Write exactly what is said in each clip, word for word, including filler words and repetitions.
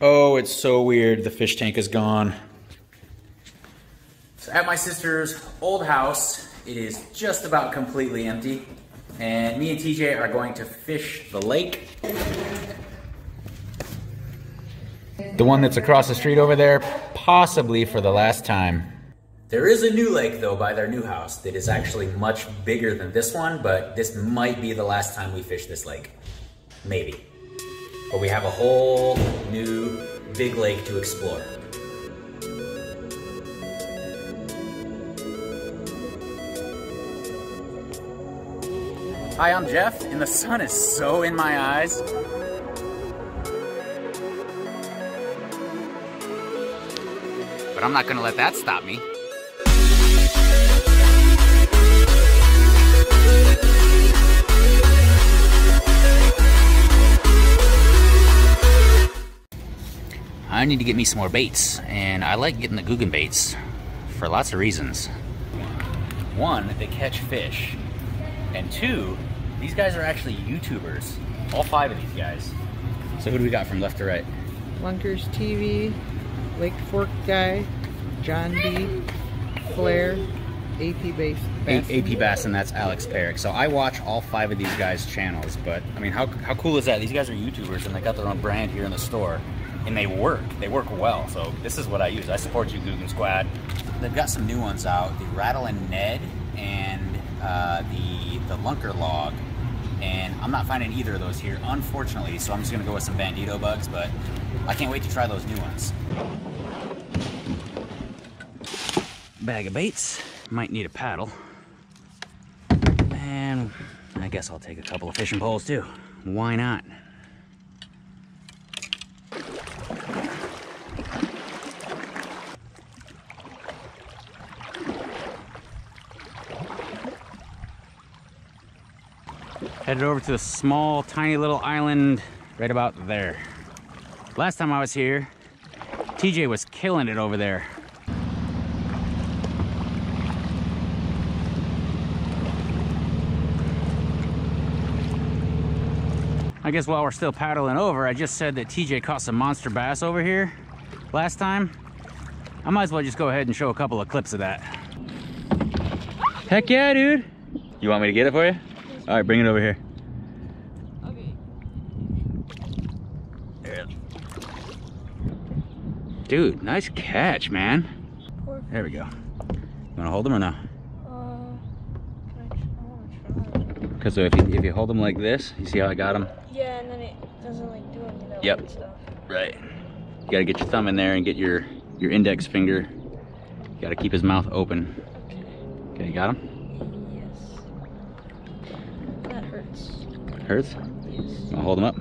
Oh, it's so weird. The fish tank is gone. So at my sister's old house, it is just about completely empty. And me and T J are going to fish the lake. The one that's across the street over there, possibly for the last time. There is a new lake though by their new house that is actually much bigger than this one, but this might be the last time we fish this lake. Maybe. But we have a whole new big lake to explore. Hi, I'm Jeff, and the sun is so in my eyes. But I'm not gonna let that stop me. I need to get me some more baits, and I like getting the Googan baits for lots of reasons. One, they catch fish, and two, these guys are actually YouTubers. All five of these guys. So who do we got from left to right? Lunkers T V, Lake Fork Guy, John B, Flair, A P Bass. A P Bass, and that's Alex Parik. So I watch all five of these guys' channels, but I mean, how, how cool is that? These guys are YouTubers and they got their own brand here in the store, and they work. They work well, so this is what I use. I support you, Googan Squad. They've got some new ones out, the Rattle and Ned, and uh, the, the Lunker Log. And I'm not finding either of those here, unfortunately, so I'm just gonna go with some Bandito Bugs, but I can't wait to try those new ones. Bag of baits, might need a paddle. And I guess I'll take a couple of fishing poles too. Why not? Headed over to the small, tiny little island right about there. Last time I was here, T J was killing it over there. I guess while we're still paddling over, I just said that T J caught some monster bass over here last time. I might as well just go ahead and show a couple of clips of that. Heck yeah, dude. You want me to get it for you? All right, bring it over here. Okay. There. Dude, nice catch, man. There we go. You wanna hold them or no? Uh, Cause so if you, if you hold them like this, you see how I got him? Yeah, and then it doesn't like do anything. Yep. And stuff. Right. You gotta get your thumb in there and get your your index finger. You gotta keep his mouth open. Okay. Okay, you got him? Hurts? Yes. I'll hold him up.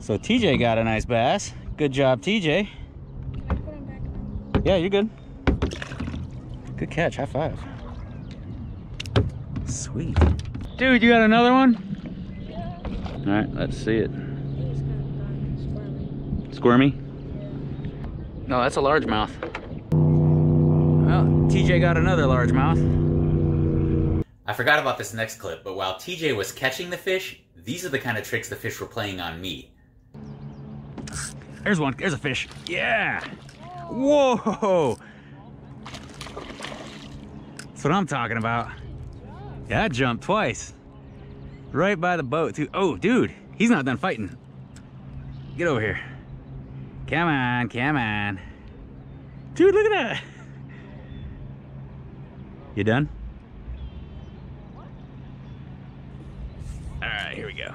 So T J got a nice bass. Good job, T J. Can I put him back on? Yeah, you're good. Good catch. High five. Sweet. Dude, you got another one? Yeah. All right, let's see it. He's kind of squirmy. Squirmy? Yeah. No, that's a largemouth. Well, T J got another largemouth. I forgot about this next clip, but while T J was catching the fish, these are the kind of tricks the fish were playing on me. There's one, there's a fish. Yeah! Whoa! That's what I'm talking about. Yeah, I jumped twice. Right by the boat too. Oh, dude, he's not done fighting. Get over here. Come on, come on. Dude, look at that. You done? Alright, here we go.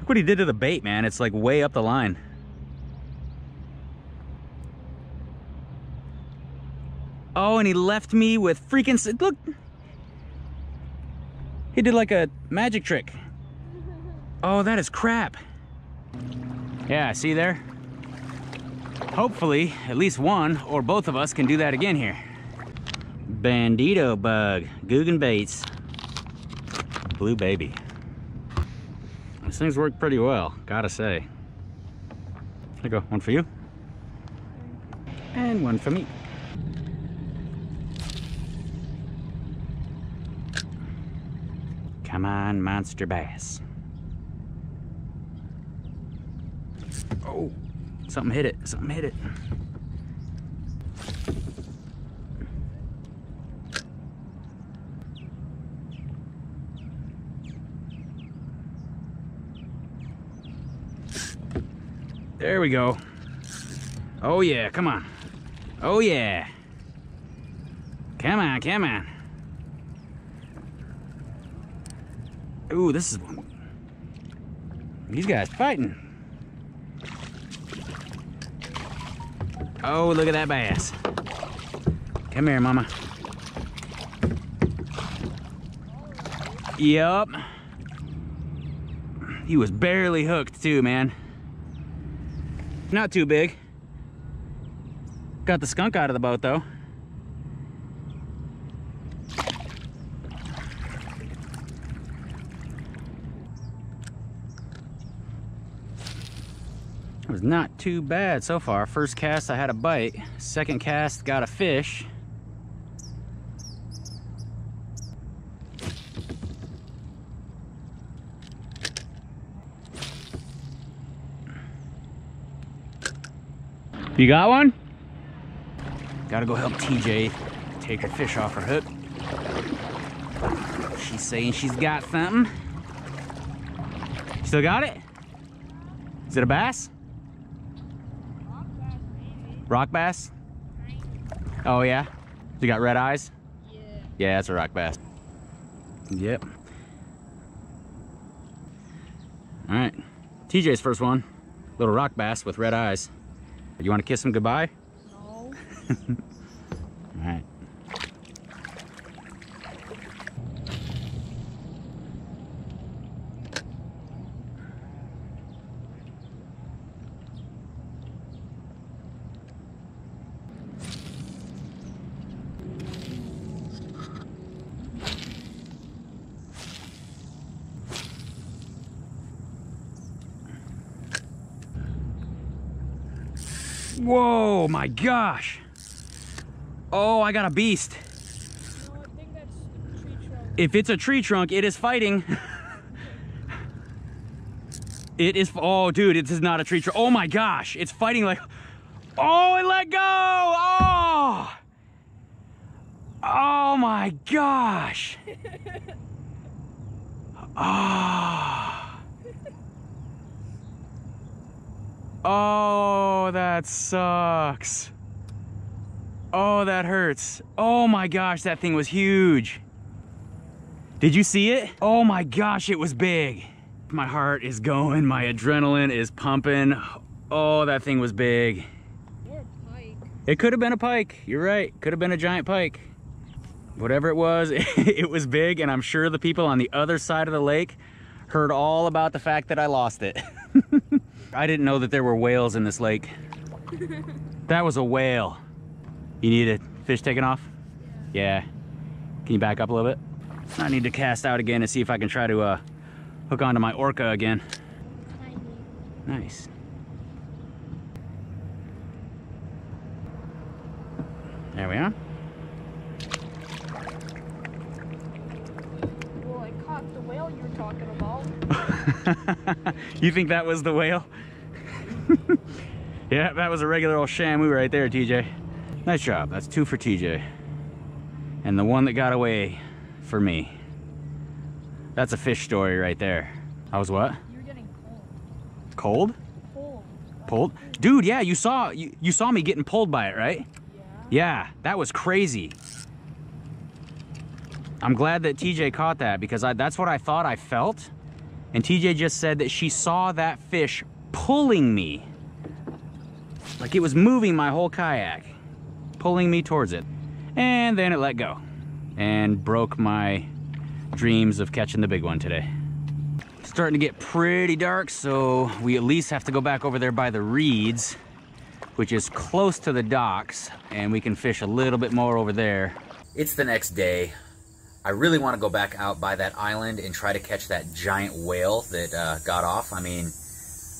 Look what he did to the bait, man. It's like way up the line. Oh, and he left me with freaking... Look! He did like a magic trick. Oh, that is crap. Yeah, see there? Hopefully, at least one or both of us can do that again here. Bandito Bug, Googan Baits. Blue baby. These things work pretty well, gotta say. There you go, one for you. And one for me. Come on, monster bass. Oh, something hit it, something hit it. There we go. Oh yeah, come on. Oh yeah. Come on, come on. Ooh, this is one. These guys fighting. Oh, look at that bass. Come here, mama. Yup. He was barely hooked too, man. Not too big. Got the skunk out of the boat though. It was not too bad so far. First cast I had a bite. Second cast got a fish. You got one? Gotta go help T J take her fish off her hook. She's saying she's got something. Still got it? Is it a bass? Rock bass, baby. Rock bass? Oh yeah? You got red eyes? Yeah. Yeah, that's a rock bass. Yep. All right, T J's first one. Little rock bass with red eyes. You want to kiss him goodbye? No. Alright. Whoa, my gosh. Oh, I got a beast. No, I think that's a tree trunk. If it's a tree trunk, it is fighting. It is, oh dude, it is not a tree trunk. Oh my gosh, it's fighting like, oh, it let go. Oh, oh my gosh. Oh. Oh, that sucks. Oh, that hurts. Oh my gosh, that thing was huge. Did you see it? Oh my gosh, it was big. My heart is going, my adrenaline is pumping. Oh, that thing was big. Or a pike. It could have been a pike, you're right. Could have been a giant pike. Whatever it was, it was big, and I'm sure the people on the other side of the lake heard all about the fact that I lost it. I didn't know that there were whales in this lake. That was a whale. You need a fish taken off? Yeah. Yeah. Can you back up a little bit? I need to cast out again and see if I can try to uh, hook onto my orca again. Nice. There we are. Well, I caught the whale you were talking about. You think that was the whale? Yeah, that was a regular old shamu right there, T J. Nice job, that's two for T J. And the one that got away for me. That's a fish story right there. I was what? You were getting cold. Cold? Pulled. Pulled? Dude, yeah, you saw you, you saw me getting pulled by it, right? Yeah. Yeah, that was crazy. I'm glad that T J caught that because I, that's what I thought I felt. And T J just said that she saw that fish pulling me. Like it was moving my whole kayak, pulling me towards it. And then it let go and broke my dreams of catching the big one today. It's starting to get pretty dark, so we at least have to go back over there by the reeds, which is close to the docks, and we can fish a little bit more over there. It's the next day. I really want to go back out by that island and try to catch that giant whale that uh, got off. I mean,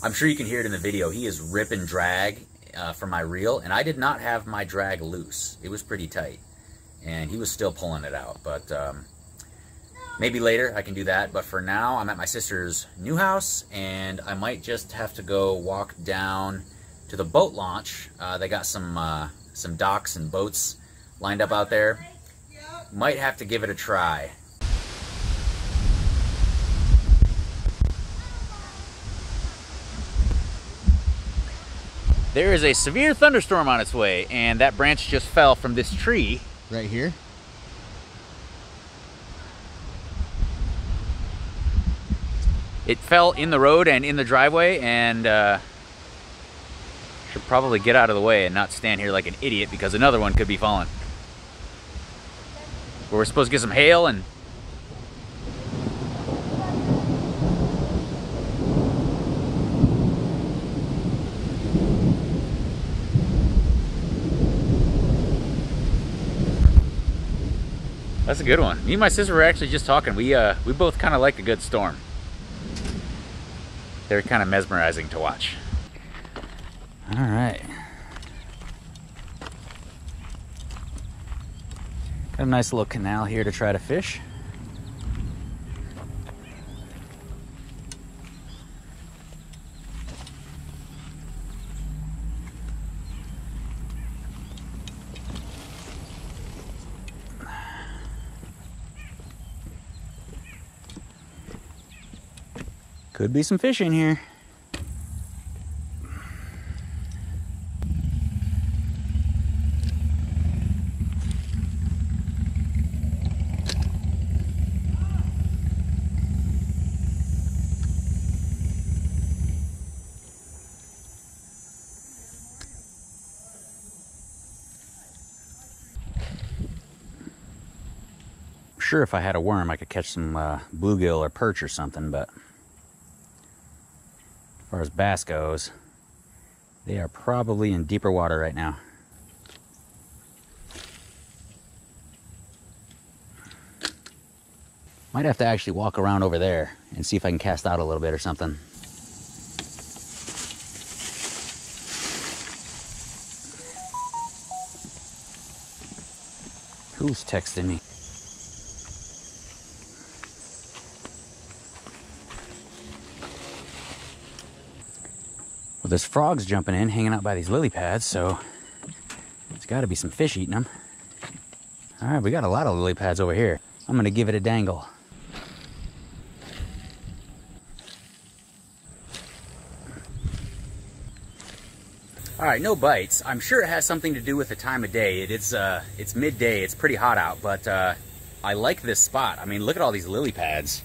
I'm sure you can hear it in the video. He is ripping drag uh, from my reel, and I did not have my drag loose. It was pretty tight, and he was still pulling it out. But um, Maybe later I can do that, but for now I'm at my sister's new house, and I might just have to go walk down to the boat launch. Uh, they got some uh, some docks and boats lined up out there. Might have to give it a try. There is a severe thunderstorm on its way, and that branch just fell from this tree. Right here? It fell in the road and in the driveway, and uh, should probably get out of the way and not stand here like an idiot, because another one could be falling. But we're supposed to get some hail and that's a good one. Me and my sister were actually just talking. We uh, we both kind of like a good storm. They're kind of mesmerizing to watch. All right. Got a nice little canal here to try to fish. Could be some fish in here. I'm sure if I had a worm, I could catch some uh, bluegill or perch or something, but as far as bass goes, they are probably in deeper water right now. Might have to actually walk around over there and see if I can cast out a little bit or something. Who's texting me? There's frogs jumping in, hanging out by these lily pads, so there's got to be some fish eating them. All right, we got a lot of lily pads over here. I'm going to give it a dangle. All right, no bites. I'm sure it has something to do with the time of day. It, it's, uh, it's midday. It's pretty hot out, but uh, I like this spot. I mean, look at all these lily pads.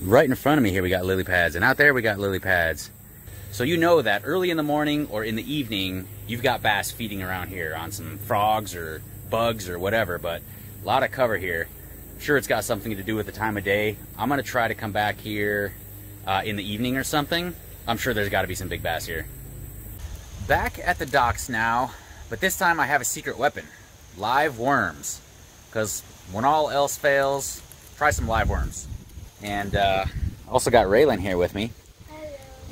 Right in front of me here we got lily pads, and out there we got lily pads. So you know that early in the morning or in the evening, you've got bass feeding around here on some frogs or bugs or whatever, but a lot of cover here. I'm sure it's got something to do with the time of day. I'm gonna try to come back here uh, in the evening or something. I'm sure there's gotta be some big bass here. Back at the docks now, but this time I have a secret weapon, live worms. Because when all else fails, try some live worms. And uh, also got Raylan here with me.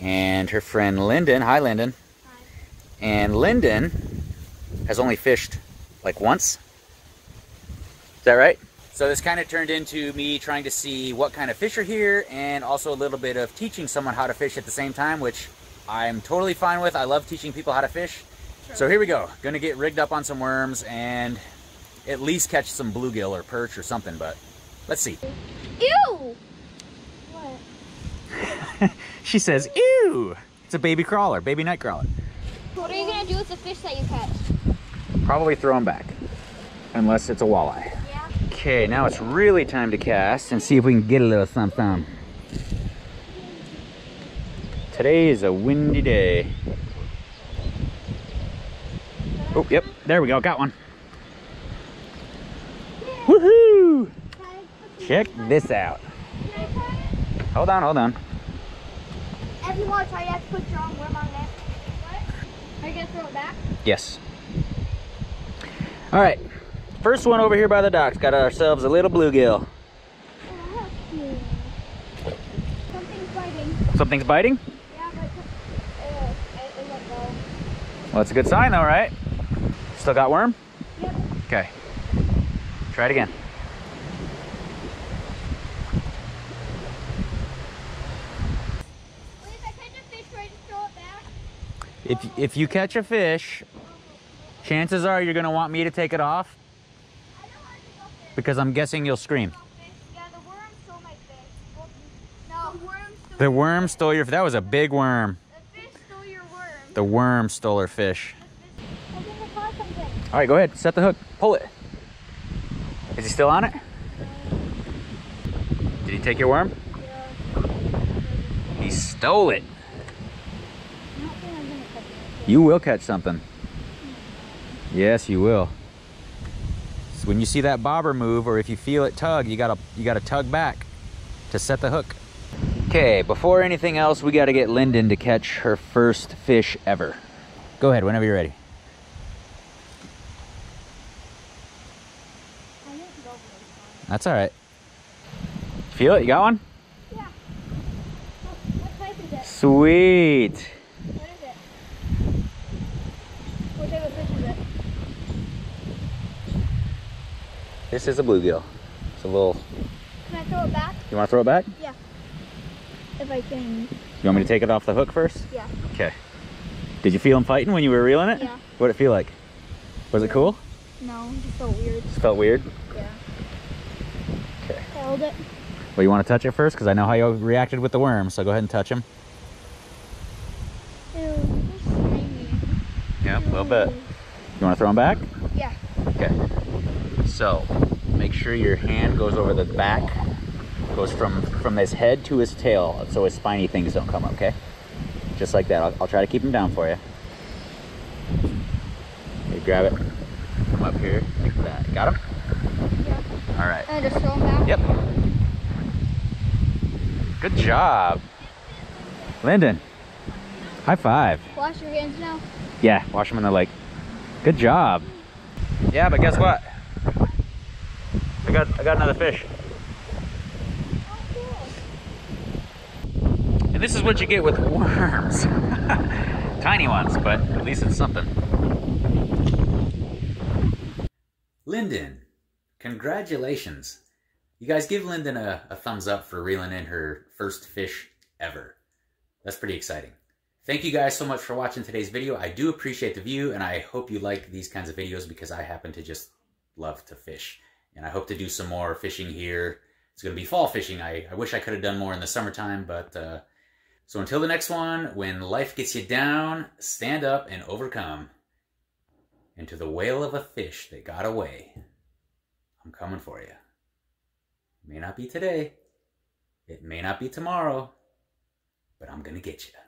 And her friend Lyndon. Hi, Lyndon. Hi. And Lyndon has only fished like once. Is that right? So this kind of turned into me trying to see what kind of fish are here, and also a little bit of teaching someone how to fish at the same time, which I'm totally fine with. I love teaching people how to fish. Sure. So here we go. Gonna get rigged up on some worms and at least catch some bluegill or perch or something, but let's see. Ew! What? She says, ew! It's a baby crawler, baby night crawler. What are you gonna do with the fish that you catch? Probably throw them back, unless it's a walleye. Yeah. Okay, now it's really time to cast and see if we can get a little something. Today is a windy day. Oh, yep, there we go, got one. Woohoo! Check this out. Hold on, hold on. If you want to try, you have to put your own worm on there. What? Are you going to throw it back? Yes. All right. First one over here by the docks. Got ourselves a little bluegill. Oh, something's biting. Something's biting? Yeah, but uh, it isn't low. Well, that's a good sign though, right? Still got worm? Yep. Okay. Try it again. If, if you catch a fish, chances are you're gonna want me to take it off because I'm guessing you'll scream. The worm stole your fish. That was a big worm. The fish stole your worm. The worm stole her fish. I think I caught something. All right, go ahead. Set the hook. Pull it. Is he still on it? Did he take your worm? He stole it. You will catch something. Yes, you will. So when you see that bobber move, or if you feel it tug, you gotta you gotta tug back to set the hook. Okay, before anything else, we gotta get Lyndon to catch her first fish ever. Go ahead, whenever you're ready. That's all right. Feel it, you got one? Yeah. What type is it? Sweet. What is it? What type of fish is it? This is a bluegill. It's a little... Can I throw it back? You wanna throw it back? Yeah. If I can. You want me to take it off the hook first? Yeah. Okay. Did you feel him fighting when you were reeling it? Yeah. What'd it feel like? Was it cool? No, it just felt weird. Just felt weird? Yeah. Okay. I held it. Well, you want to touch it first? Because I know how you reacted with the worm, so go ahead and touch him. Ew, they're slimy. Yeah, a little bit. You want to throw him back? Yeah. Okay. So, make sure your hand goes over the back. Goes from, from his head to his tail, so his spiny things don't come up, okay? Just like that. I'll, I'll try to keep him down for you. Okay, grab it. Come up here, like that. Got him? Yeah. All right. And just throw him back? Yep. Good job. Lyndon, high five. Wash your hands now? Yeah, wash them in the lake. Good job. Yeah, but guess what? I got, I got another fish. And this is what you get with worms. Tiny ones, but at least it's something. Lyndon, congratulations. You guys give Lyndon a, a thumbs up for reeling in her first fish ever. That's pretty exciting. Thank you guys so much for watching today's video. I do appreciate the view, and I hope you like these kinds of videos because I happen to just love to fish. And I hope to do some more fishing here. It's going to be fall fishing. I, I wish I could have done more in the summertime, but... Uh, So until the next one, when life gets you down, stand up and overcome. And to the wail of a fish that got away, I'm coming for you. It may not be today, it may not be tomorrow, but I'm gonna get you.